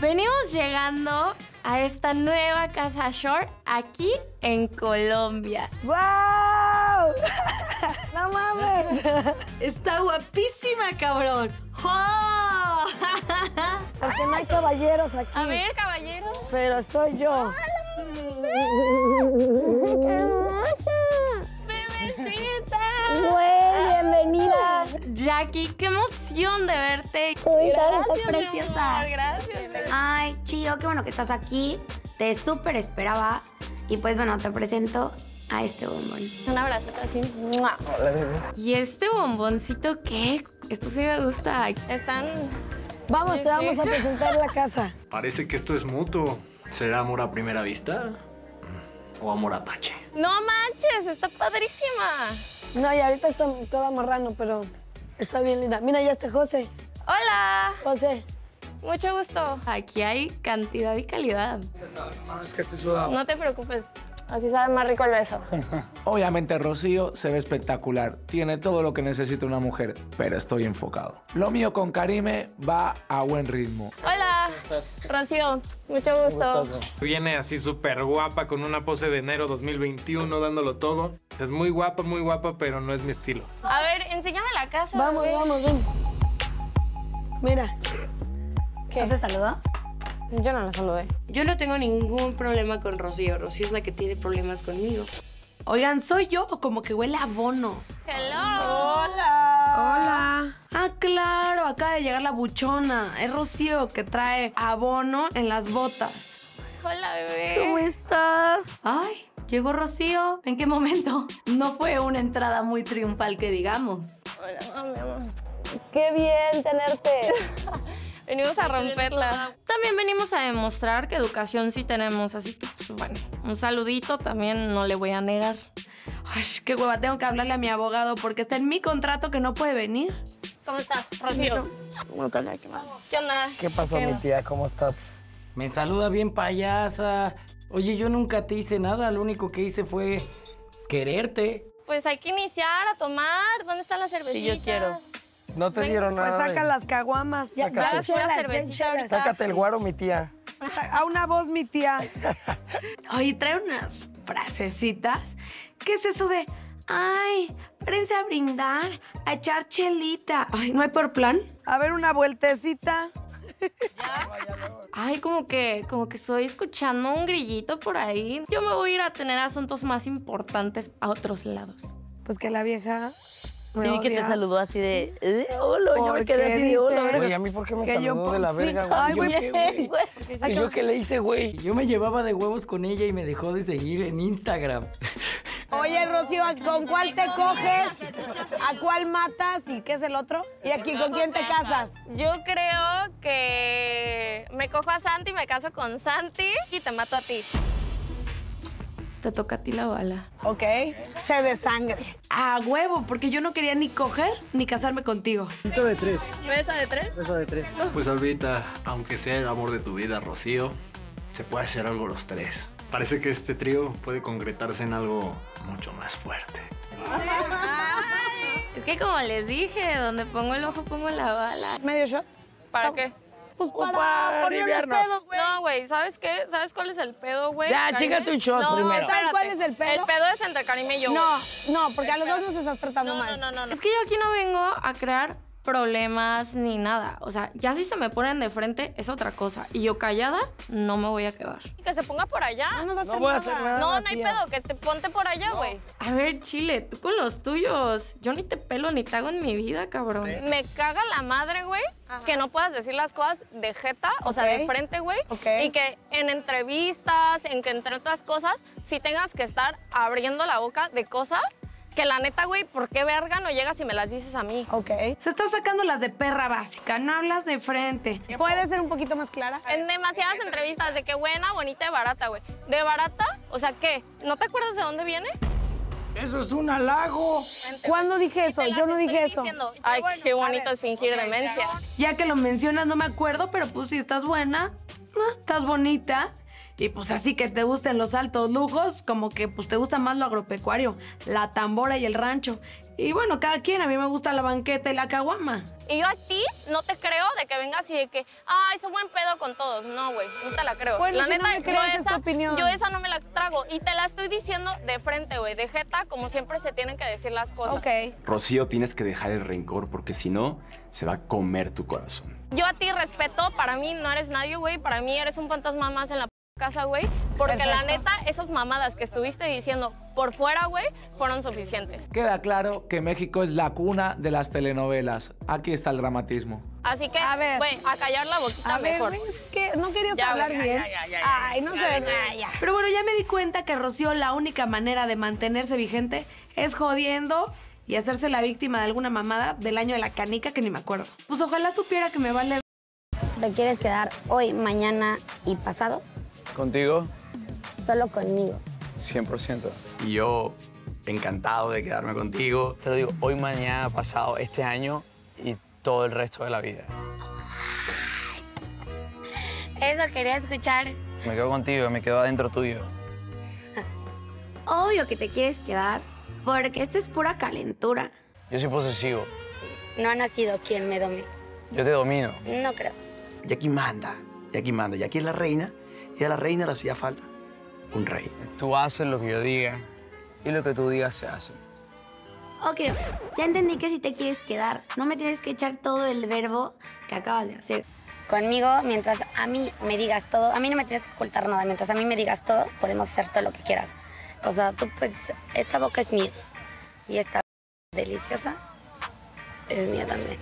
Venimos llegando a esta nueva casa shore aquí en Colombia. ¡Wow! ¡No mames! Está guapísima, cabrón. ¡Oh! Porque no hay caballeros aquí. A ver, caballeros. Pero estoy yo. ¡Hola! ¡Bebecita! ¡Güey, bienvenida! Jacky, qué emoción de verte. Uy, gracias, preciosa. Amor, gracias. Ay, chío, qué bueno que estás aquí. Te súper esperaba. Y pues bueno, te presento a este bombón. Un abrazo así. Hola, bebé. ¿Y este bomboncito qué? Esto sí me gusta. Están... Vamos, te vamos a presentar la casa. Parece que esto es mutuo. ¿Será amor a primera vista? ¿O amor apache? No manches, está padrísima. No, y ahorita está todo marrano, pero está bien linda. Mira, ya está José. Hola. José. Mucho gusto. Aquí hay cantidad y calidad. No, es que estoy sudado. No te preocupes. Así sabe más rico el beso. Obviamente, Rocío se ve espectacular. Tiene todo lo que necesita una mujer, pero estoy enfocado. Lo mío con Karime va a buen ritmo. Hola. ¿Cómo estás? Rocío, mucho gusto. Viene así súper guapa, con una pose de enero 2021, dándolo todo. Es muy guapa, pero no es mi estilo. A ver, enséñame la casa. Vamos, vamos, ven. Mira. ¿Qué? ¿No te saludó? Yo no la saludé. Yo no tengo ningún problema con Rocío. Rocío es la que tiene problemas conmigo. Oigan, ¿soy yo o como que huele a bono? ¡Hello! ¡Hola! ¡Hola! Ah, claro, acaba de llegar la buchona. Es Rocío que trae a Bono en las botas. Hola, bebé. ¿Cómo estás? Ay, llegó Rocío. ¿En qué momento? No fue una entrada muy triunfal que digamos. Hola, mi amor. ¡Qué bien tenerte! Venimos a romperla. También venimos a demostrar que educación sí tenemos, así que, pues, bueno, un saludito también no le voy a negar. Ay, qué hueva, tengo que hablarle a mi abogado porque está en mi contrato que no puede venir. ¿Cómo estás, Rocío? Bueno, te había quemado. ¿Qué onda? ¿Qué pasó, mi tía? ¿Cómo estás? Me saluda bien payasa. Oye, yo nunca te hice nada, lo único que hice fue quererte. Pues hay que iniciar a tomar. ¿Dónde están las cervecitas? Sí, yo quiero. No te dieron nada. Pues saca las caguamas. Sácate el guaro, mi tía. A una voz, mi tía. Oye, trae unas frasecitas. ¿Qué es eso de, ay, párense a brindar, a echar chelita? Ay, ¿no hay por plan? A ver, una vueltecita. ¿Ya? Ay, como que estoy escuchando un grillito por ahí. Yo me voy a ir a tener asuntos más importantes a otros lados. Pues que la vieja... Sí, que te saludó así de... hola, yo me quedé así de hola. Güey, ¿a mí por qué me saludó de la verga, güey? Ay, güey, güey. ¿Yo qué le hice, güey? Yo me llevaba de huevos con ella y me dejó de seguir en Instagram. Oye, Rocío, ¿con cuál te coges? ¿A cuál matas? ¿Y qué es el otro? ¿Y aquí con quién te casas? Yo creo que me cojo a Santi, me caso con Santi y te mato a ti. Te toca a ti la bala. Ok. Se desangre. A huevo, porque yo no quería ni coger ni casarme contigo. Beso de tres. ¿Beso de tres? Beso de tres. Pues, Alvita, aunque sea el amor de tu vida, Rocío, se puede hacer algo los tres. Parece que este trío puede concretarse en algo mucho más fuerte. Es que como les dije, donde pongo el ojo, pongo la bala. ¿Medio shot? ¿Para qué? Pues para aliviarnos. No, güey, ¿sabes qué? ¿Sabes cuál es el pedo, güey? Ya, chíngate un shot primero. ¿Sabes cuál es el pedo? El pedo es entre Karime y yo. No, no, porque a los dos nos estás tratando mal. No, no, no. Es que yo aquí no vengo a crear problemas ni nada. O sea, ya si se me ponen de frente es otra cosa. Y yo callada no me voy a quedar. Que se ponga por allá. No, no voy a hacer nada. No, no hay pedo, que te ponte por allá, güey. A ver, Chile, tú con los tuyos. Yo ni te pelo ni te hago en mi vida, cabrón. Me caga la madre, güey. Ajá. Que no puedas decir las cosas de jeta, o sea, de frente, güey. Y que en entrevistas, entre otras cosas, sí tengas que estar abriendo la boca de cosas que la neta, güey, ¿por qué verga no llegas y me las dices a mí? Ok. Se está sacando las de perra básica, no hablas de frente. ¿Puedes ser un poquito más clara? En demasiadas entrevistas de que buena, bonita y barata, güey. ¿De barata? O sea, ¿qué? ¿No te acuerdas de dónde viene? ¡Eso es un halago! ¿Cuándo dije eso? Yo no dije eso. Ay, qué bonito es fingir demencia. Ya que lo mencionas, no me acuerdo, pero pues si estás buena, estás bonita. Y pues así que te gusten los altos lujos, como que pues te gusta más lo agropecuario, la tambora y el rancho. Y bueno, cada quien. A mí me gusta la banqueta y la caguama. Y yo a ti no te creo de que vengas y de que, ay, soy buen pedo con todos. No, güey, no te la creo. Bueno, la si neta, no yo esa no me la trago. Y te la estoy diciendo de frente, güey, de jeta, como siempre se tienen que decir las cosas. Ok. Rocío, tienes que dejar el rencor porque si no, se va a comer tu corazón. Yo a ti respeto, para mí no eres nadie, güey. Para mí eres un fantasma más en la casa, güey. Porque la neta, esas mamadas que estuviste diciendo por fuera, güey, fueron suficientes. Queda claro que México es la cuna de las telenovelas. Aquí está el dramatismo. Así que, güey, a callar la boquita mejor. ¿Qué? No querías hablar bien. Ay, no sé. Pero bueno, ya me di cuenta que Rocío, la única manera de mantenerse vigente es jodiendo y hacerse la víctima de alguna mamada del año de la canica que ni me acuerdo. Pues ojalá supiera que me vale. ¿Te quieres quedar hoy, mañana y pasado? ¿Contigo? Solo conmigo. 100%. Y yo encantado de quedarme contigo. Te lo digo, hoy, mañana, pasado, este año y todo el resto de la vida. Eso quería escuchar. Me quedo contigo, me quedo adentro tuyo. Obvio que te quieres quedar, porque esto es pura calentura. Yo soy posesivo. No ha nacido quien me domine. Yo te domino. No creo. Jacky manda, Jacky manda. Jacky es la reina. Y a la reina le hacía falta un rey. Tú haces lo que yo diga y lo que tú digas se hace. Ok, ya entendí que si te quieres quedar, no me tienes que echar todo el verbo que acabas de hacer. Conmigo, mientras a mí me digas todo, a mí no me tienes que ocultar nada. Mientras a mí me digas todo, podemos hacer todo lo que quieras. O sea, tú pues, esta boca es mía y esta deliciosa es mía también.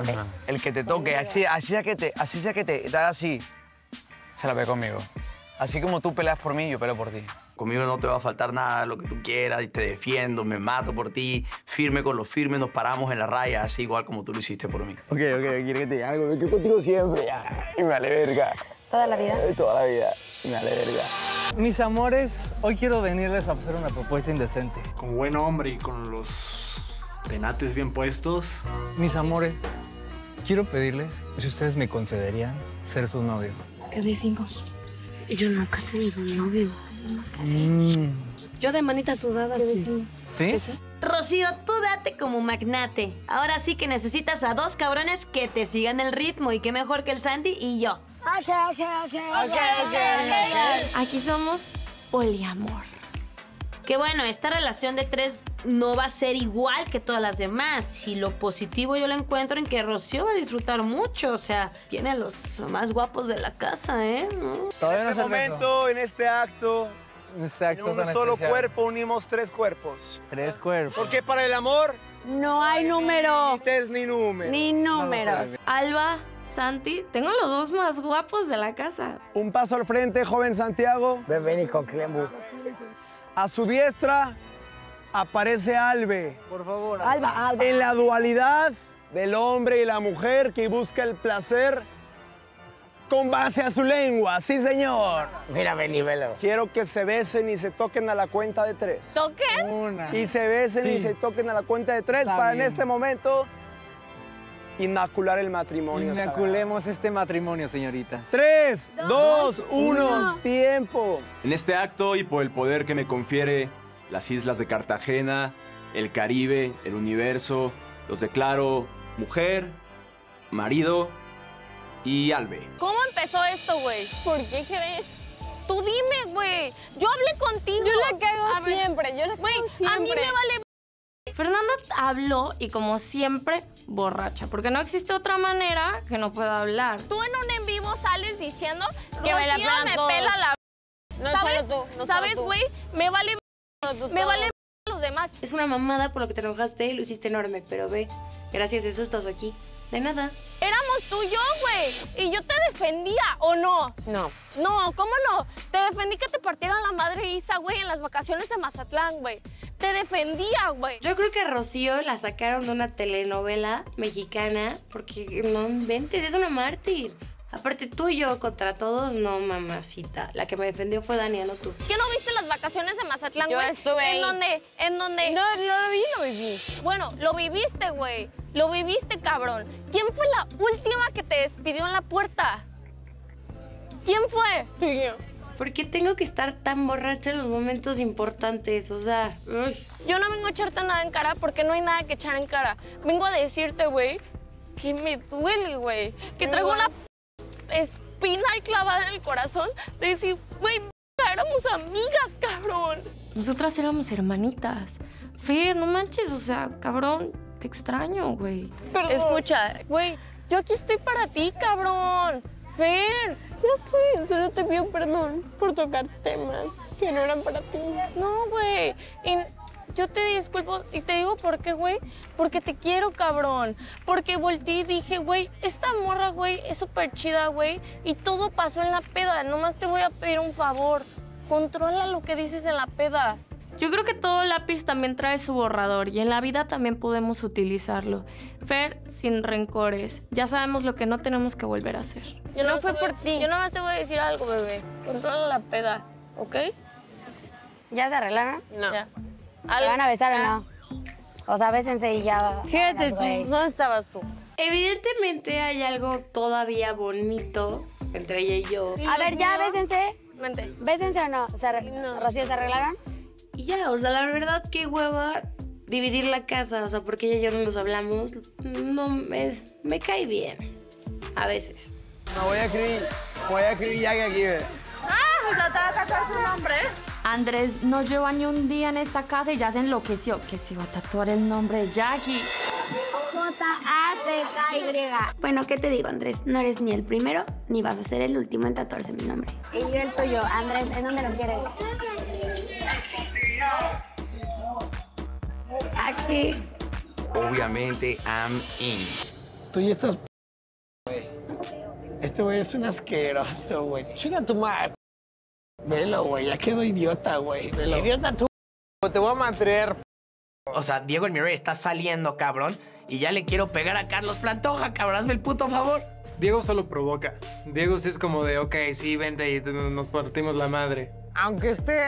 Okay. Uh-huh. El que te toque, así sea que te haga así. Se la ve conmigo. Así como tú peleas por mí, yo peleo por ti. Conmigo no te va a faltar nada, lo que tú quieras, y te defiendo, me mato por ti, firme con los firmes, nos paramos en la raya, así igual como tú lo hiciste por mí. Ok, quiero que te diga algo, me quedo contigo siempre, y me vale verga. ¿Toda la vida? Toda la vida, y me vale verga. Mis amores, hoy quiero venirles a hacer una propuesta indecente. Con buen hombre y con los penates bien puestos. Mis amores, quiero pedirles si ustedes me concederían ser sus novios. ¿Qué decimos? Yo nunca he tenido un novio. Yo de manita sudada, sí. ¿Sí? Rocío, tú date como magnate. Ahora sí que necesitas a dos cabrones que te sigan el ritmo y que mejor que el Santi y yo. Ok. Aquí somos poliamor. Que bueno, esta relación de tres no va a ser igual que todas las demás. Y lo positivo yo lo encuentro en que Rocío va a disfrutar mucho. O sea, tiene a los más guapos de la casa, ¿eh? ¿No? En este momento, en este acto en un solo especial. Cuerpo unimos tres cuerpos. Tres cuerpos. Porque para el amor... No hay número. Ni números. Alba, Santi, tengo los dos más guapos de la casa. Un paso al frente, joven Santiago. Ven y con Clembus. A su diestra aparece Albe. Por favor. Alba. En la dualidad del hombre y la mujer que busca el placer con base a su lengua. Sí, señor. Mira, ven y velo. Quiero que se besen y se toquen a la cuenta de tres. ¿Toquen? Una. Y se besen y se toquen a la cuenta de tres para en este momento inmacular el matrimonio. Inmaculemos este matrimonio, señorita. 3, 2, 1, tiempo. En este acto y por el poder que me confiere las islas de Cartagena, el Caribe, el universo, los declaro mujer, marido y Albe. ¿Cómo empezó esto, güey? ¿Por qué crees? Tú dime, güey. Yo hablé contigo. Yo la cago siempre. A mí me vale... Fernanda habló y como siempre, borracha. Porque no existe otra manera que no pueda hablar. Tú en un en vivo sales diciendo que me pela la... ¿Sabes, güey? Me vale... a los demás. Es una mamada por lo que te enojaste y lo hiciste enorme. Pero ve, gracias a eso estás aquí. De nada. Éramos tú y yo, güey. Y yo te defendía, ¿o no? No. No, ¿cómo no? Te defendí que te partieran la madre Isa, güey, en las vacaciones de Mazatlán, güey. Te defendía, güey. Yo creo que a Rocío la sacaron de una telenovela mexicana porque no inventes, es una mártir. Aparte, tú y yo contra todos, no, mamacita. La que me defendió fue Dania, no tú. ¿Qué no viste las vacaciones de Mazatlán, güey? Yo estuve ahí. ¿En dónde? No lo vi, lo viví. Bueno, lo viviste, güey. Lo viviste, cabrón. ¿Quién fue la última que te despidió en la puerta? ¿Quién fue? Tú y yo. ¿Por qué tengo que estar tan borracha en los momentos importantes? O sea... Uy. Yo no vengo a echarte nada en cara porque no hay nada que echar en cara. Vengo a decirte, güey, que me duele, güey. Que traigo una espina ahí clavada en el corazón de decir, güey, éramos amigas, cabrón. Nosotras éramos hermanitas. Fer, no manches, o sea, cabrón, te extraño, güey. Perdón. Escucha, güey, yo aquí estoy para ti, cabrón. Fer, ya sé, solo te pido perdón por tocar temas que no eran para ti. No, güey, yo te disculpo y te digo por qué, güey, porque te quiero, cabrón. Porque volteé y dije, güey, esta morra, güey, es súper chida, güey, y todo pasó en la peda. Nomás te voy a pedir un favor, controla lo que dices en la peda. Yo creo que todo lápiz también trae su borrador y en la vida también podemos utilizarlo. Fer, sin rencores. Ya sabemos lo que no tenemos que volver a hacer. Yo no fue por ti. Yo nomás te voy a decir algo, bebé. Controla la peda, ¿ok? ¿Ya se arreglaron? No. Ya. ¿Te van a besar o no? O sea, bésense y ya. Fíjate tú, ¿dónde estabas tú? Evidentemente hay algo todavía bonito entre ella y yo. A ver, ya, bésense. Vente. ¿Bésense o no? ¿Rocío, se arreglaron? Y ya, o sea, la verdad, qué hueva dividir la casa. O sea, porque ella y yo no nos hablamos. No, me cae bien. A veces. No, voy a escribir Jacky aquí, ¿eh? Ah, pues ya te va a tatuar su nombre. Andrés no lleva ni un día en esta casa y ya se enloqueció. Que se va a tatuar el nombre de Jacky. J-A-C-K-Y. Bueno, ¿qué te digo, Andrés? No eres ni el primero, ni vas a ser el último en tatuarse mi nombre. Y yo el tuyo, Andrés, ¿en dónde lo quieres? Aquí. Obviamente, I'm in. Tú ya estás güey. Este güey es un asqueroso, güey. Chinga tu madre. Velo, güey. Ya quedó idiota, güey. Velo. Idiota tú. Te voy a mantener. O sea, Diego el Mirey está saliendo, cabrón. Y ya le quiero pegar a Carlos Plantoja, cabrón. Hazme el puto favor. Diego solo provoca. Diego sí es como de, ok, sí, vente y nos partimos la madre. Aunque esté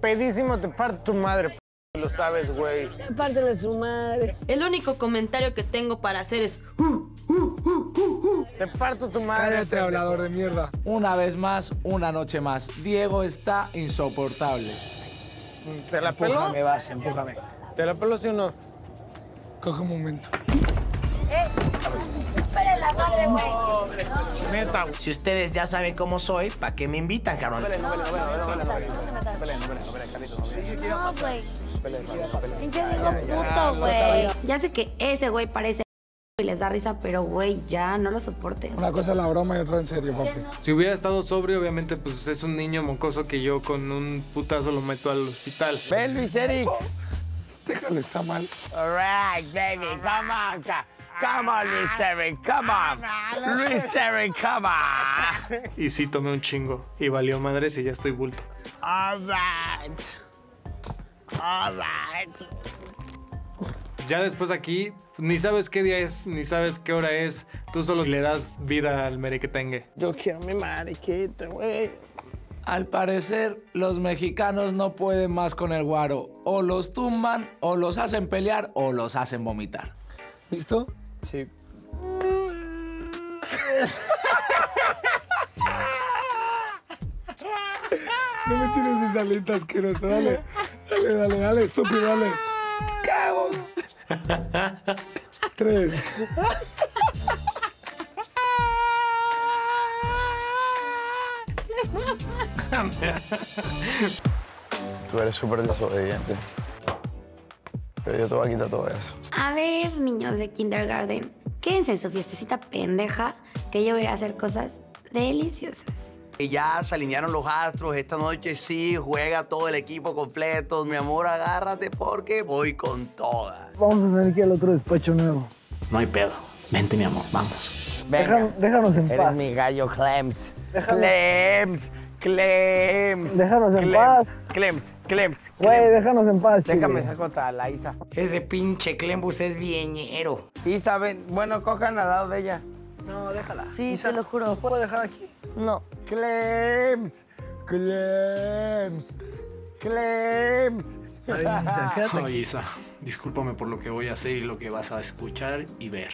pedísimo, te parte tu madre, lo sabes, güey. Pártele su madre. El único comentario que tengo para hacer es... Te parto tu madre. Cállate, hablador de mierda. Una vez más, una noche más. Diego está insoportable. ¿Te la pelo? Empújame, vas, empújame. ¿Te la pelo sí o no? Coge un momento. La madre, güey. No, no. Neta. Si ustedes ya saben cómo soy, ¿para qué me invitan, cabrón? No, güey. Pinche Diego puto, güey. Ya sé que ese güey parece y les da risa, pero güey, ya no lo soporte. Una cosa es la broma y otra en serio, papi. Si hubiera estado sobrio, obviamente, pues es un niño mocoso que yo con un putazo lo meto al hospital. Ven, Luis Eric. Déjale, está mal. All right, baby, come on, come on, Luis Eric, come on. Luis Eric, come on. Y sí, tomé un chingo. Y valió madres y ya estoy bulto. All right. All right. Ya después aquí, ni sabes qué día es, ni sabes qué hora es. Tú solo le das vida al merequetengue. Yo quiero mi mariquita, güey. Al parecer, los mexicanos no pueden más con el guaro. O los tumban, o los hacen pelear, o los hacen vomitar. ¿Listo? Sí. No me tires esa lenta asquerosa. Dale, dale, dale, dale, estúpido, dale. ¡Cago! 3. Tú eres súper desobediente. Pero yo te voy a quitar todo eso. A ver, niños de kindergarten, quédense en su fiestecita pendeja que yo voy a hacer cosas deliciosas. Y ya se alinearon los astros. Esta noche sí juega todo el equipo completo. Mi amor, agárrate porque voy con toda. Vamos a tener que ir al otro despacho nuevo. No hay pedo. Vente, mi amor, vamos. Venga, déjanos en paz. Eres mi gallo, Clems. Clems. Déjanos en paz. Clems. Güey, déjanos en paz. Déjame saco a la Isa. Ese pinche Clembus es vieñero. Isa, ven. Bueno, cojan al lado de ella. No, déjala. Sí, Isa, te lo juro. ¿Puedo dejar aquí? No. Clems. Ay, Isa, discúlpame por lo que voy a hacer y lo que vas a escuchar y ver.